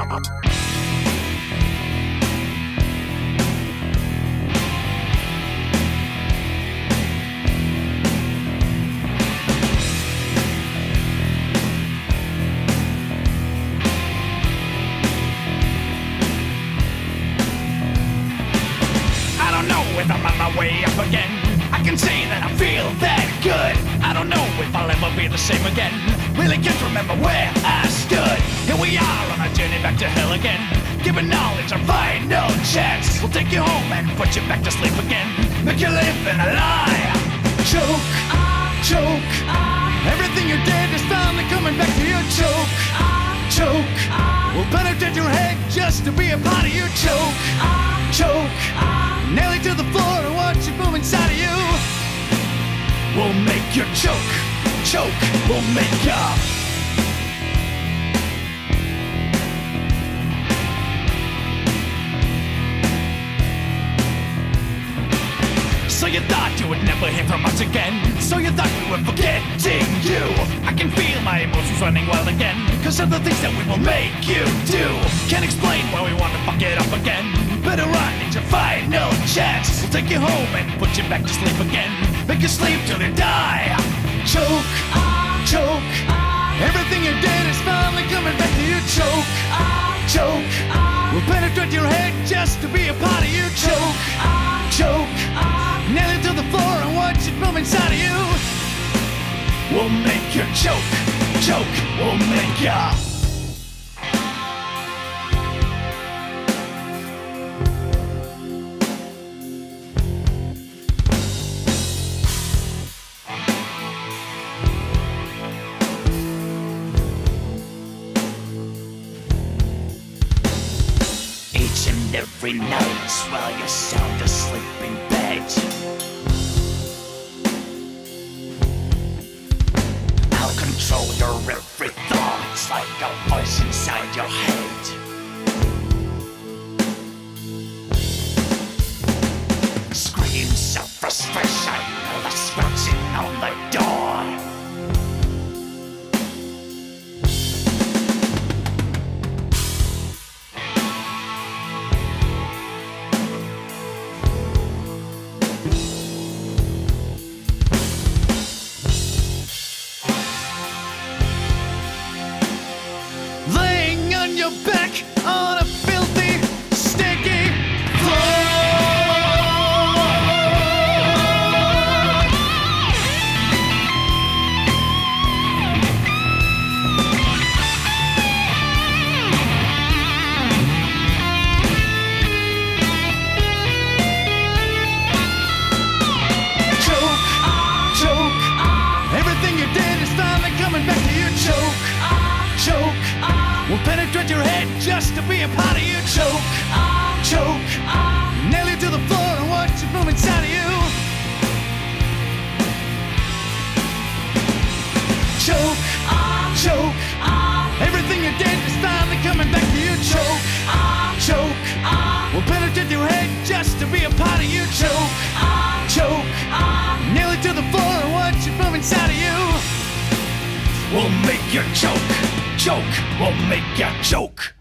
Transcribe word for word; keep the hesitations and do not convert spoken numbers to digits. If I'm on my way up again, I can say that I feel that good. I don't know if I'll ever be the same again. Really can't remember where I stood. Here we are on our journey back to hell again. Given knowledge our final chance. We'll take you home and put you back to sleep again. Make you live in a lie. Choke, choke. Everything you did is finally coming back to you. Choke, choke. We'll penetrate your head just to be a part of you. Choke, choke. Nail it to the floor and watch it move inside of you. We'll make you choke, choke, we'll make you. So you thought you would never hear from us again. So you thought we were forgetting you. I can feel my emotions running wild again, cause of the things that we will make you do. Can't explain why we want to fuck it up again. Better run, it's your final chance. We'll take you home and put you back to sleep again. Make you sleep till you die. Choke, choke. Everything you did is finally coming back to you. Choke, choke. We'll penetrate your head just to be a part of you. Choke, choke. Nail it to the floor and watch it move inside of you. We'll make you choke, choke. We'll make you. And every night while you're sound asleep in bed, I'll control your every thought. It's like a voice inside your head. Screams of frustration, all the scratching on the door. You're back on a filthy, sticky floor. Choke, choke. Everything you did is finally coming back to you. Choke, choke. We'll penetrate your head just to be a part of you. Choke, choke. Nail you to the floor and watch it move inside of you. Choke, choke. Everything you did is finally coming back to you. Choke, choke. We'll penetrate your head just to be a part of you. Choke, choke. Nail you to the floor and watch it move inside of you. We'll make you choke. Choke, we'll make ya choke.